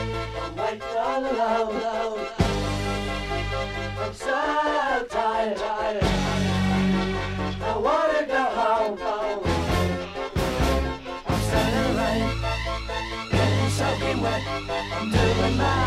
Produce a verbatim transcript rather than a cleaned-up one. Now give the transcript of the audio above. I'm white all alone. I'm so tired, I wanna go home, home. I'm standing in the rain, getting soaking wet. I'm doing my